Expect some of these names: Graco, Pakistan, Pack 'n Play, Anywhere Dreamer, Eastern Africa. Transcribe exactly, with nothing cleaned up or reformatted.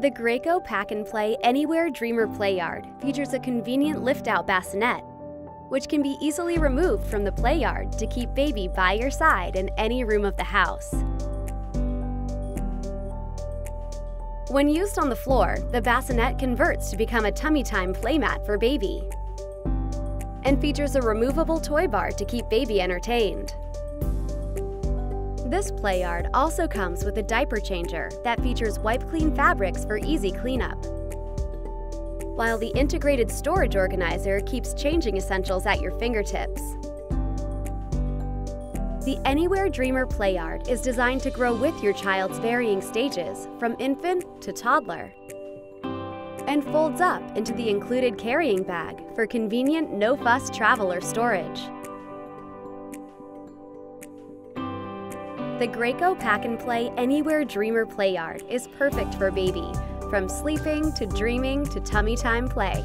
The Graco Pack 'n Play Anywhere Dreamer play yard features a convenient lift-out bassinet, which can be easily removed from the play yard to keep baby by your side in any room of the house. When used on the floor, the bassinet converts to become a tummy time playmat for baby and features a removable toy bar to keep baby entertained. This play yard also comes with a diaper changer that features wipe clean fabrics for easy cleanup, while the integrated storage organizer keeps changing essentials at your fingertips. The Anywhere Dreamer play yard is designed to grow with your child's varying stages, from infant to toddler, and folds up into the included carrying bag for convenient no-fuss travel or storage. The Graco Pack 'n Play Anywhere Dreamer play yard is perfect for baby, from sleeping to dreaming to tummy time play.